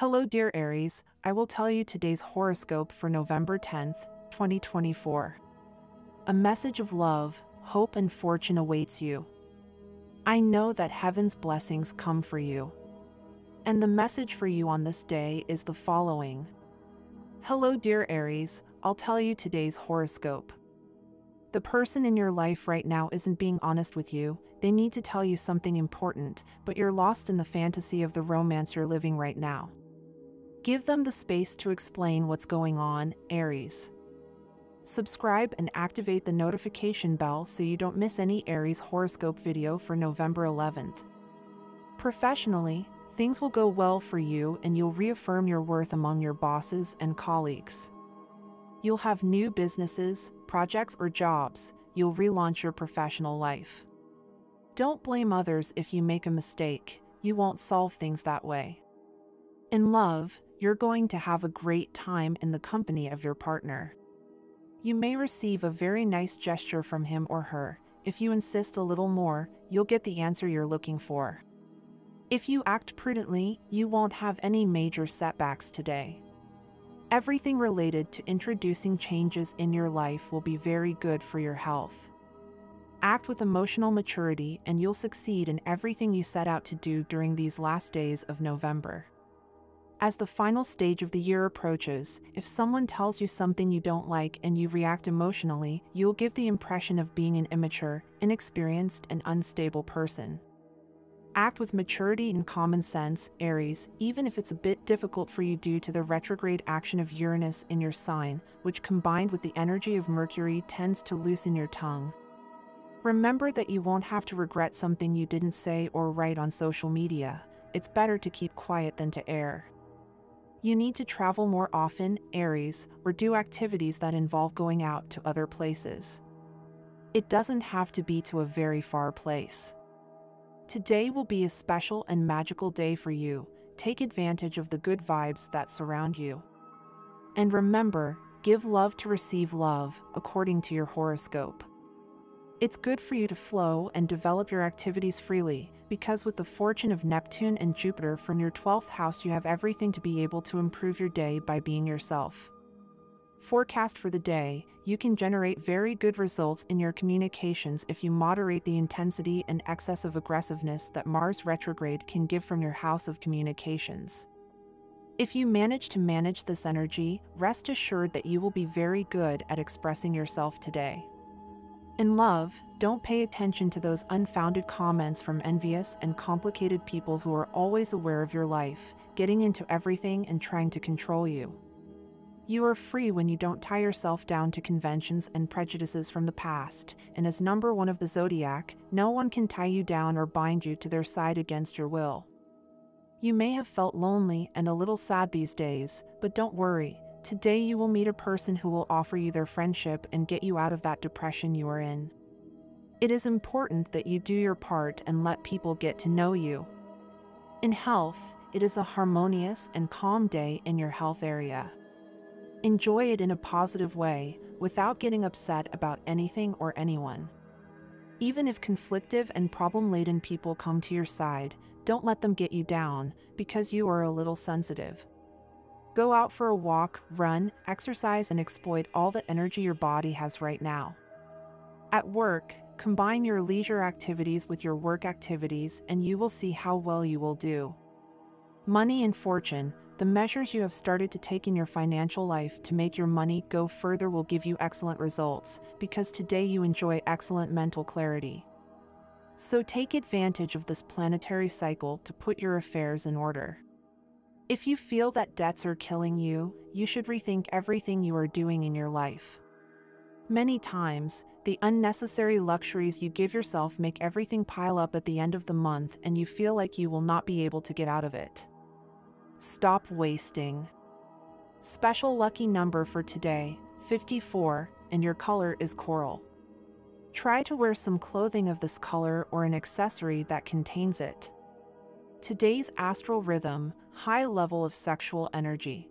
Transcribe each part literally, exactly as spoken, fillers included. Hello dear Aries, I will tell you today's horoscope for November tenth, twenty twenty-four. A message of love, hope and fortune awaits you. I know that heaven's blessings come for you. And the message for you on this day is the following. Hello dear Aries, I'll tell you today's horoscope. The person in your life right now isn't being honest with you, they need to tell you something important, but you're lost in the fantasy of the romance you're living right now. Give them the space to explain what's going on, Aries. Subscribe and activate the notification bell so you don't miss any Aries horoscope video for November eleventh. Professionally, things will go well for you and you'll reaffirm your worth among your bosses and colleagues. You'll have new businesses, projects or jobs, you'll relaunch your professional life. Don't blame others if you make a mistake, you won't solve things that way. In love, you're going to have a great time in the company of your partner. You may receive a very nice gesture from him or her. If you insist a little more, you'll get the answer you're looking for. If you act prudently, you won't have any major setbacks today. Everything related to introducing changes in your life will be very good for your health. Act with emotional maturity and you'll succeed in everything you set out to do during these last days of November. As the final stage of the year approaches, if someone tells you something you don't like and you react emotionally, you'll give the impression of being an immature, inexperienced, and unstable person. Act with maturity and common sense, Aries, even if it's a bit difficult for you due to the retrograde action of Uranus in your sign, which combined with the energy of Mercury tends to loosen your tongue. Remember that you won't have to regret something you didn't say or write on social media. It's better to keep quiet than to err. You need to travel more often, Aries, or do activities that involve going out to other places. It doesn't have to be to a very far place. Today will be a special and magical day for you. Take advantage of the good vibes that surround you. And remember, give love to receive love, according to your horoscope. It's good for you to flow and develop your activities freely, because with the fortune of Neptune and Jupiter from your twelfth house you have everything to be able to improve your day by being yourself. Forecast for the day, you can generate very good results in your communications if you moderate the intensity and excess of aggressiveness that Mars retrograde can give from your house of communications. If you manage to manage this energy, rest assured that you will be very good at expressing yourself today. In love, don't pay attention to those unfounded comments from envious and complicated people who are always aware of your life, getting into everything and trying to control you. You are free when you don't tie yourself down to conventions and prejudices from the past, and as number one of the zodiac, no one can tie you down or bind you to their side against your will. You may have felt lonely and a little sad these days, but don't worry. Today you will meet a person who will offer you their friendship and get you out of that depression you are in. It is important that you do your part and let people get to know you. In health, it is a harmonious and calm day in your health area. Enjoy it in a positive way, without getting upset about anything or anyone. Even if conflictive and problem-laden people come to your side, don't let them get you down, because you are a little sensitive. Go out for a walk, run, exercise, and exploit all the energy your body has right now. At work, combine your leisure activities with your work activities and you will see how well you will do. Money and fortune, the measures you have started to take in your financial life to make your money go further will give you excellent results, because today you enjoy excellent mental clarity. So take advantage of this planetary cycle to put your affairs in order. If you feel that debts are killing you, you should rethink everything you are doing in your life. Many times, the unnecessary luxuries you give yourself make everything pile up at the end of the month and you feel like you will not be able to get out of it. Stop wasting. Special lucky number for today, fifty-four, and your color is coral. Try to wear some clothing of this color or an accessory that contains it. Today's astral rhythm, high level of sexual energy.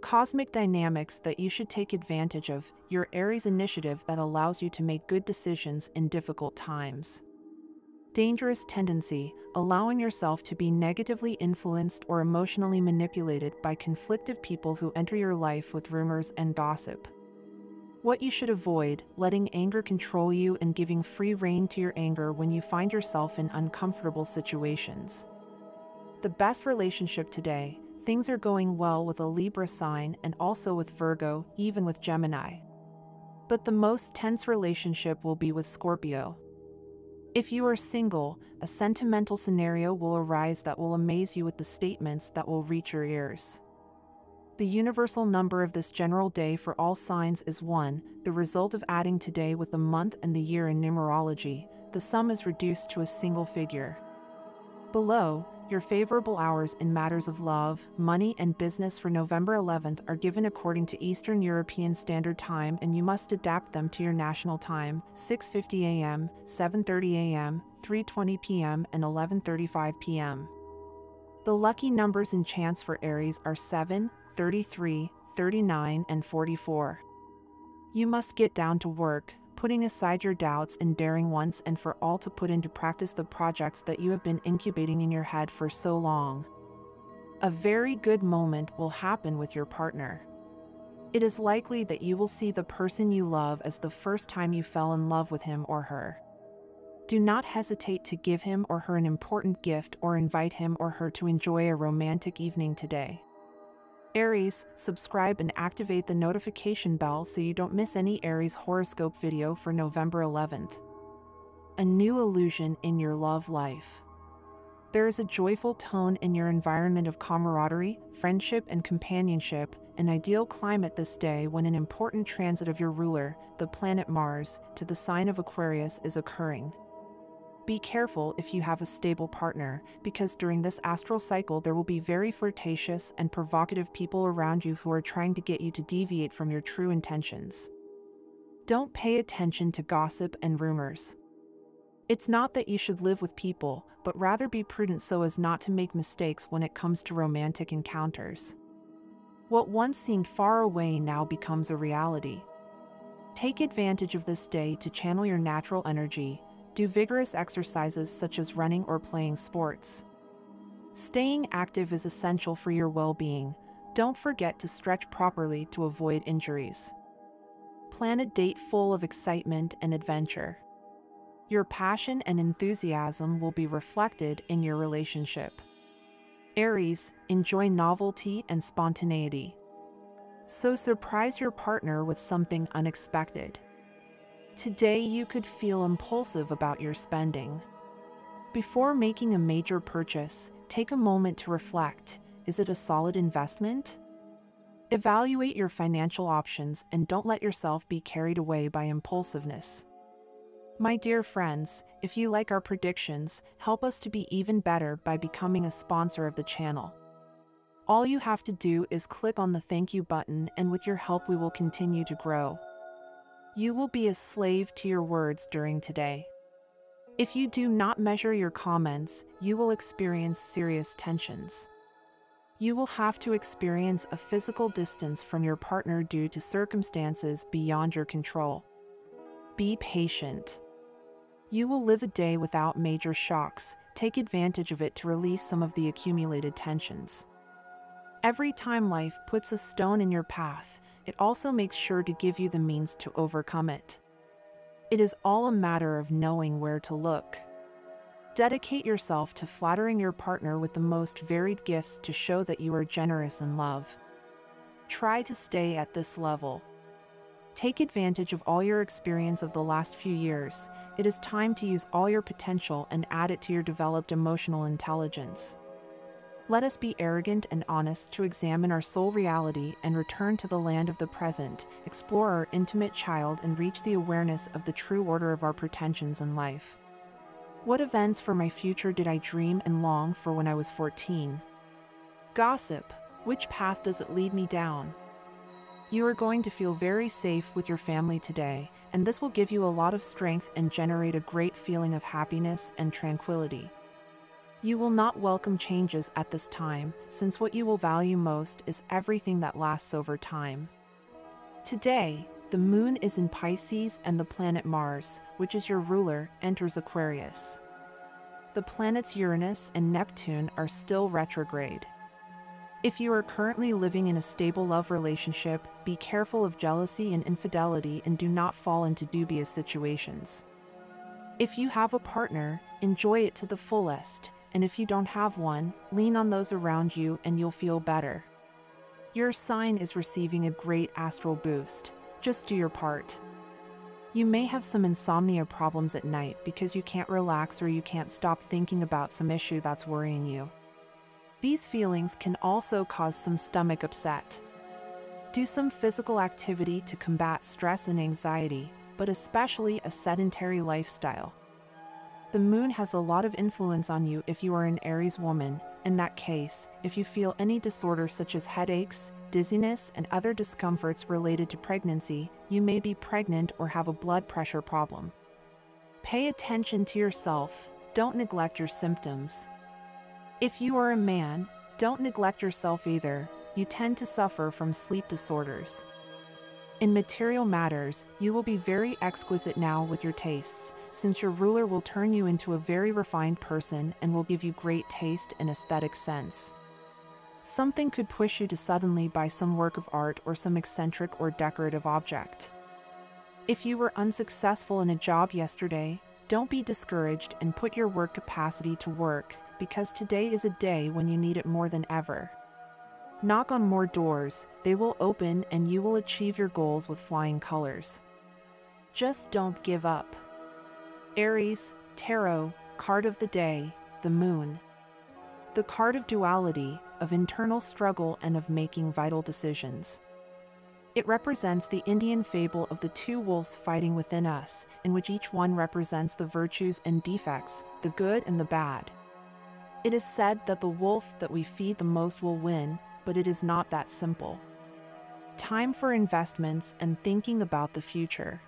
Cosmic dynamics that you should take advantage of, your Aries initiative that allows you to make good decisions in difficult times. dangerous tendency, allowing yourself to be negatively influenced or emotionally manipulated by conflictive people who enter your life with rumors and gossip. What you should avoid, letting anger control you and giving free rein to your anger when you find yourself in uncomfortable situations. The best relationship today, things are going well with a Libra sign and also with Virgo, even with Gemini. But the most tense relationship will be with Scorpio. If you are single, a sentimental scenario will arise that will amaze you with the statements that will reach your ears. The universal number of this general day for all signs is one, the result of adding today with the month and the year in numerology, the sum is reduced to a single figure. Below, your favorable hours in matters of love, money and business for November eleventh are given according to Eastern European Standard Time, and you must adapt them to your national time, six fifty a m, seven thirty a m, three twenty p m and eleven thirty-five p m The lucky numbers in chance for Aries are seven, thirty-three, thirty-nine, and forty-four. You must get down to work, putting aside your doubts and daring once and for all to put into practice the projects that you have been incubating in your head for so long. A very good moment will happen with your partner. It is likely that you will see the person you love as the first time you fell in love with him or her. Do not hesitate to give him or her an important gift or invite him or her to enjoy a romantic evening today. Aries, subscribe and activate the notification bell so you don't miss any Aries horoscope video for November eleventh. A new illusion in your love life. There is a joyful tone in your environment of camaraderie, friendship, and companionship, an ideal climate this day when an important transit of your ruler, the planet Mars, to the sign of Aquarius is occurring. Be careful if you have a stable partner, because during this astral cycle there will be very flirtatious and provocative people around you who are trying to get you to deviate from your true intentions. Don't pay attention to gossip and rumors. It's not that you should live with people, but rather be prudent so as not to make mistakes when it comes to romantic encounters. What once seemed far away now becomes a reality. Take advantage of this day to channel your natural energy. Do vigorous exercises such as running or playing sports. Staying active is essential for your well-being. Don't forget to stretch properly to avoid injuries. Plan a date full of excitement and adventure. Your passion and enthusiasm will be reflected in your relationship. Aries, enjoy novelty and spontaneity. So surprise your partner with something unexpected. Today you could feel impulsive about your spending. Before making a major purchase, take a moment to reflect. Is it a solid investment? Evaluate your financial options and don't let yourself be carried away by impulsiveness. My dear friends, if you like our predictions, help us to be even better by becoming a sponsor of the channel. All you have to do is click on the thank you button, and with your help we will continue to grow. You will be a slave to your words during today. If you do not measure your comments, you will experience serious tensions. You will have to experience a physical distance from your partner due to circumstances beyond your control. Be patient. You will live a day without major shocks. Take advantage of it to release some of the accumulated tensions. Every time life puts a stone in your path, it also makes sure to give you the means to overcome it. It is all a matter of knowing where to look. Dedicate yourself to flattering your partner with the most varied gifts to show that you are generous in love. Try to stay at this level. Take advantage of all your experience of the last few years. It is time to use all your potential and add it to your developed emotional intelligence. Let us be arrogant and honest to examine our soul reality and return to the land of the present, explore our intimate child and reach the awareness of the true order of our pretensions in life. What events for my future did I dream and long for when I was fourteen? Gossip, which path does it lead me down? You are going to feel very safe with your family today, and this will give you a lot of strength and generate a great feeling of happiness and tranquility. You will not welcome changes at this time, since what you will value most is everything that lasts over time. Today, the moon is in Pisces and the planet Mars, which is your ruler, enters Aquarius. the planets Uranus and Neptune are still retrograde. If you are currently living in a stable love relationship, be careful of jealousy and infidelity and do not fall into dubious situations. If you have a partner, enjoy it to the fullest, and if you don't have one, lean on those around you and you'll feel better. Your sign is receiving a great astral boost. Just do your part. You may have some insomnia problems at night because you can't relax or you can't stop thinking about some issue that's worrying you. These feelings can also cause some stomach upset. Do some physical activity to combat stress and anxiety, but especially a sedentary lifestyle. The moon has a lot of influence on you if you are an Aries woman. In that case, if you feel any disorder such as headaches, dizziness, and other discomforts related to pregnancy, you may be pregnant or have a blood pressure problem. Pay attention to yourself. Don't neglect your symptoms. If you are a man, don't neglect yourself either. You tend to suffer from sleep disorders. In material matters, you will be very exquisite now with your tastes, since your ruler will turn you into a very refined person and will give you great taste and aesthetic sense. Something could push you to suddenly buy some work of art or some eccentric or decorative object. If you were unsuccessful in a job yesterday, don't be discouraged and put your work capacity to work, because today is a day when you need it more than ever. Knock on more doors, they will open and you will achieve your goals with flying colors. Just don't give up. Aries, Tarot, Card of the Day, the Moon. The card of duality, of internal struggle and of making vital decisions. It represents the Indian fable of the two wolves fighting within us, in which each one represents the virtues and defects, the good and the bad. It is said that the wolf that we feed the most will win, but it is not that simple. Time for investments and thinking about the future.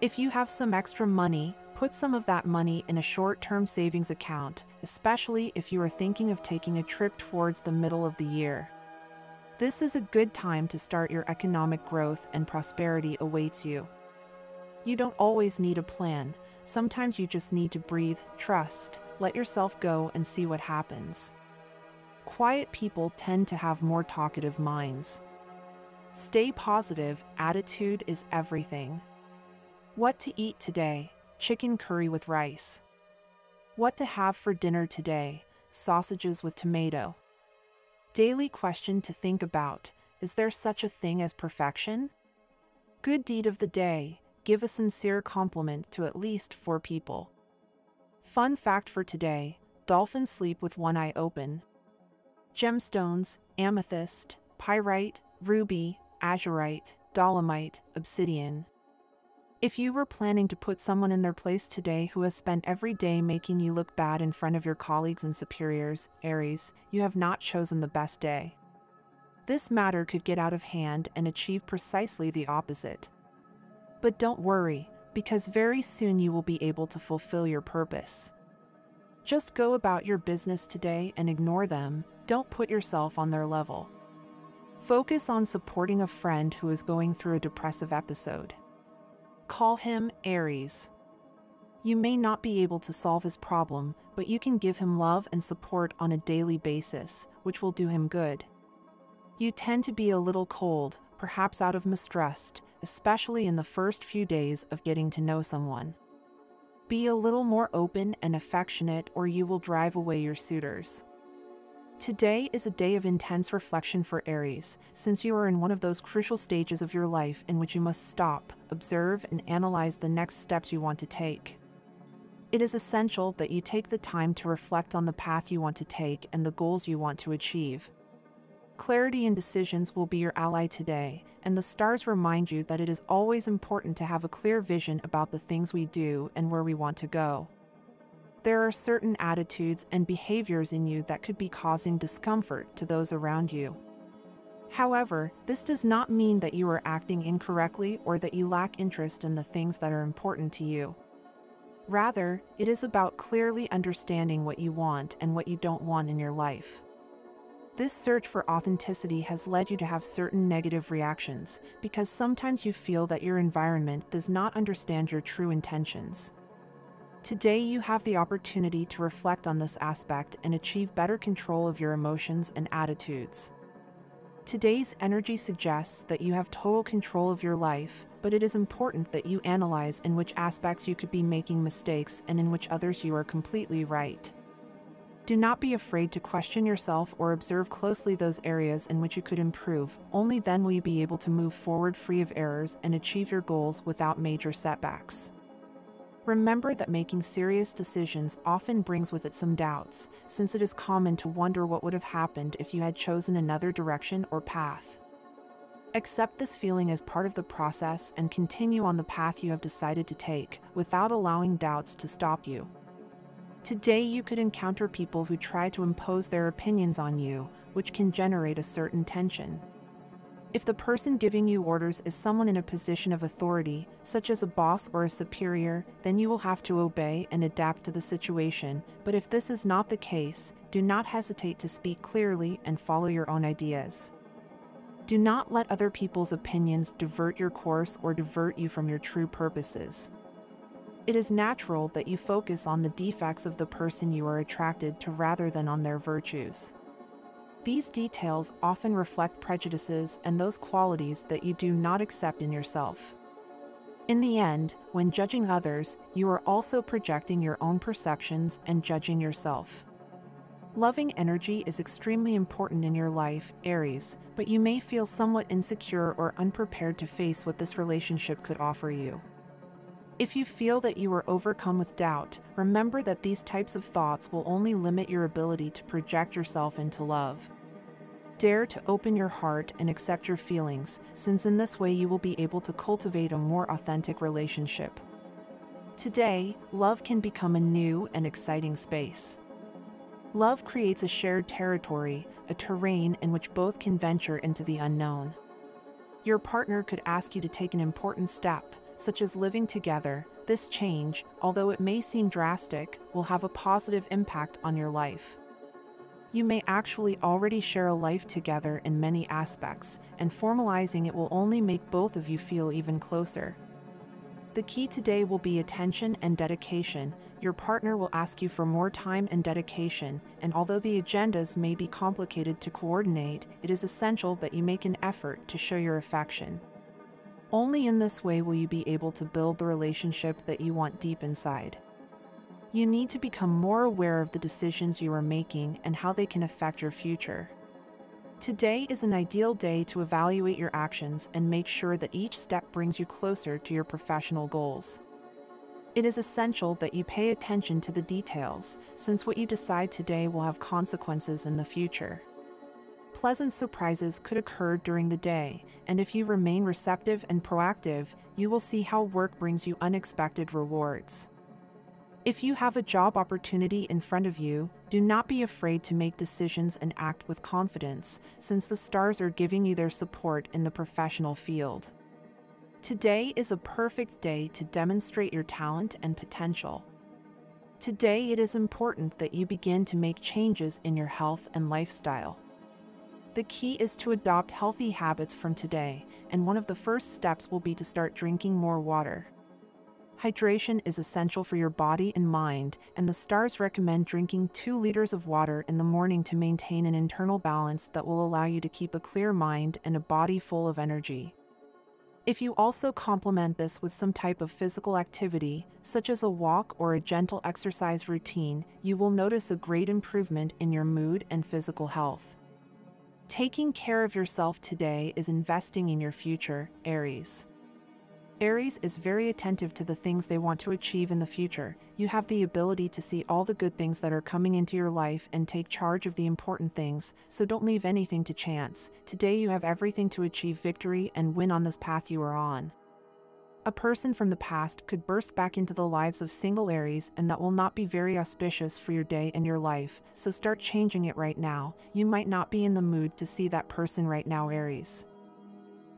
If you have some extra money, put some of that money in a short-term savings account, especially if you are thinking of taking a trip towards the middle of the year. This is a good time to start. Your economic growth and prosperity awaits you. You don't always need a plan. Sometimes you just need to breathe, trust, let yourself go and see what happens. Quiet people tend to have more talkative minds. Stay positive, attitude is everything. What to eat today? Chicken curry with rice. What to have for dinner today? Sausages with tomato. Daily question to think about, is there such a thing as perfection? Good deed of the day, give a sincere compliment to at least four people. Fun fact for today, dolphins sleep with one eye open. Gemstones, amethyst, pyrite, ruby, azurite, dolomite, obsidian. If you were planning to put someone in their place today who has spent every day making you look bad in front of your colleagues and superiors, Aries, you have not chosen the best day. This matter could get out of hand and achieve precisely the opposite. But don't worry, because very soon you will be able to fulfill your purpose. Just go about your business today and ignore them. Don't put yourself on their level. Focus on supporting a friend who is going through a depressive episode. Call him, Aries. You may not be able to solve his problem, but you can give him love and support on a daily basis, which will do him good. You tend to be a little cold, perhaps out of mistrust, especially in the first few days of getting to know someone. Be a little more open and affectionate, or you will drive away your suitors. Today is a day of intense reflection for Aries, since you are in one of those crucial stages of your life in which you must stop, observe, and analyze the next steps you want to take. It is essential that you take the time to reflect on the path you want to take and the goals you want to achieve. Clarity and decisions will be your ally today, and the stars remind you that it is always important to have a clear vision about the things we do and where we want to go. There are certain attitudes and behaviors in you that could be causing discomfort to those around you. However, this does not mean that you are acting incorrectly or that you lack interest in the things that are important to you. Rather, it is about clearly understanding what you want and what you don't want in your life. This search for authenticity has led you to have certain negative reactions, because sometimes you feel that your environment does not understand your true intentions. Today you have the opportunity to reflect on this aspect and achieve better control of your emotions and attitudes. Today's energy suggests that you have total control of your life, but it is important that you analyze in which aspects you could be making mistakes and in which others you are completely right. Do not be afraid to question yourself or observe closely those areas in which you could improve. Only then will you be able to move forward free of errors and achieve your goals without major setbacks. Remember that making serious decisions often brings with it some doubts, since it is common to wonder what would have happened if you had chosen another direction or path. Accept this feeling as part of the process and continue on the path you have decided to take, without allowing doubts to stop you. Today you could encounter people who try to impose their opinions on you, which can generate a certain tension. If the person giving you orders is someone in a position of authority, such as a boss or a superior, then you will have to obey and adapt to the situation, but if this is not the case, do not hesitate to speak clearly and follow your own ideas. Do not let other people's opinions divert your course or divert you from your true purposes. It is natural that you focus on the defects of the person you are attracted to rather than on their virtues. These details often reflect prejudices and those qualities that you do not accept in yourself. In the end, when judging others, you are also projecting your own perceptions and judging yourself. Loving energy is extremely important in your life, Aries, but you may feel somewhat insecure or unprepared to face what this relationship could offer you. If you feel that you are overcome with doubt, remember that these types of thoughts will only limit your ability to project yourself into love. Dare to open your heart and accept your feelings, since in this way you will be able to cultivate a more authentic relationship. Today, love can become a new and exciting space. Love creates a shared territory, a terrain in which both can venture into the unknown. Your partner could ask you to take an important step, such as living together. This change, although it may seem drastic, will have a positive impact on your life. You may actually already share a life together in many aspects, and formalizing it will only make both of you feel even closer. The key today will be attention and dedication. Your partner will ask you for more time and dedication, and although the agendas may be complicated to coordinate, it is essential that you make an effort to show your affection. Only in this way will you be able to build the relationship that you want deep inside. You need to become more aware of the decisions you are making and how they can affect your future. Today is an ideal day to evaluate your actions and make sure that each step brings you closer to your professional goals. It is essential that you pay attention to the details, since what you decide today will have consequences in the future. Pleasant surprises could occur during the day, and if you remain receptive and proactive, you will see how work brings you unexpected rewards. If you have a job opportunity in front of you, do not be afraid to make decisions and act with confidence, since the stars are giving you their support in the professional field. Today is a perfect day to demonstrate your talent and potential. Today it is important that you begin to make changes in your health and lifestyle. The key is to adopt healthy habits from today, and one of the first steps will be to start drinking more water. Hydration is essential for your body and mind, and the stars recommend drinking two liters of water in the morning to maintain an internal balance that will allow you to keep a clear mind and a body full of energy. If you also complement this with some type of physical activity, such as a walk or a gentle exercise routine, you will notice a great improvement in your mood and physical health. Taking care of yourself today is investing in your future, Aries. Aries is very attentive to the things they want to achieve in the future. You have the ability to see all the good things that are coming into your life and take charge of the important things, so don't leave anything to chance. Today you have everything to achieve victory and win on this path you are on. A person from the past could burst back into the lives of single Aries, and that will not be very auspicious for your day and your life, so start changing it right now. You might not be in the mood to see that person right now, Aries.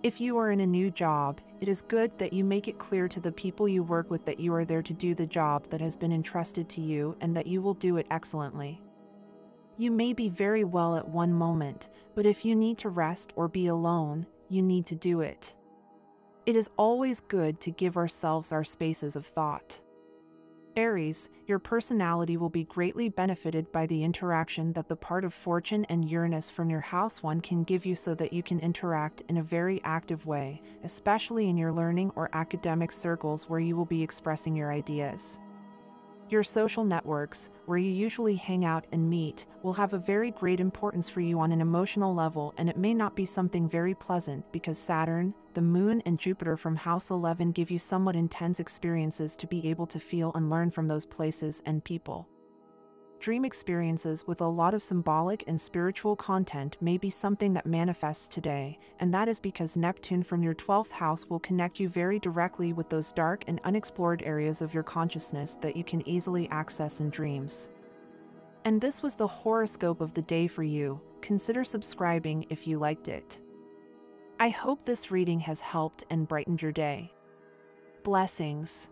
If you are in a new job, it is good that you make it clear to the people you work with that you are there to do the job that has been entrusted to you and that you will do it excellently. You may be very well at one moment, but if you need to rest or be alone, you need to do it. It is always good to give ourselves our spaces of thought. Aries, your personality will be greatly benefited by the interaction that the part of Fortune and Uranus from your house one can give you, so that you can interact in a very active way, especially in your learning or academic circles where you will be expressing your ideas. Your social networks, where you usually hang out and meet, will have a very great importance for you on an emotional level, and it may not be something very pleasant because Saturn, the Moon and Jupiter from House eleven give you somewhat intense experiences to be able to feel and learn from those places and people. Dream experiences with a lot of symbolic and spiritual content may be something that manifests today, and that is because Neptune from your twelfth house will connect you very directly with those dark and unexplored areas of your consciousness that you can easily access in dreams. And this was the horoscope of the day for you. Consider subscribing if you liked it. I hope this reading has helped and brightened your day. Blessings.